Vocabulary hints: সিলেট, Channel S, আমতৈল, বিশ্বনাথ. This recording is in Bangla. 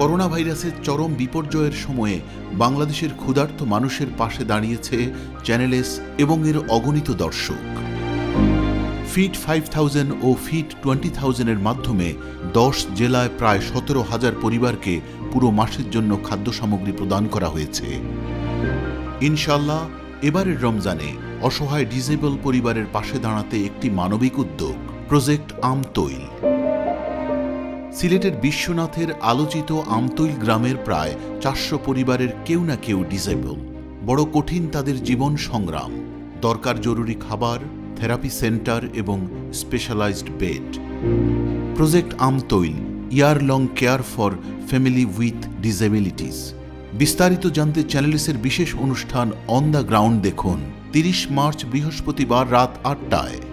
করোনা ভাইরাসের চরম বিপর্যয়ের সময়ে বাংলাদেশের ক্ষুধার্ত মানুষের পাশে দাঁড়িয়েছে চ্যানেল এস এবং এর অগণিত দর্শক। ফিট 5000 ও ফিট 20000-এর মাধ্যমে 10 জেলায় প্রায় 17000 পরিবারকে পুরো মাসের জন্য খাদ্য সামগ্রী প্রদান করা হয়েছে। ইনশাআল্লাহ এবারের রমজানে অসহায় ডিসেবল পরিবারের পাশে দাঁড়াতে একটি মানবিক উদ্যোগ প্রজেক্ট আমতৈল। সিলেটের বিশ্বনাথের আলোচিত আমতৈল গ্রামের প্রায় 400 পরিবারের কেউ না কেউ ডিসেবল। বড় কঠিন তাদের জীবন সংগ্রাম। দরকার জরুরি খাবার, থেরাপি সেন্টার এবং স্পেশালাইজড বেড। প্রজেক্ট আমতৈল year long care for family with disabilities. বিস্তারিত জানতে চ্যানেল এস এর বিশেষ অনুষ্ঠান অন দ্য গ্রাউন্ড দেখুন 30 মার্চ বৃহস্পতিবার রাত 8টায়।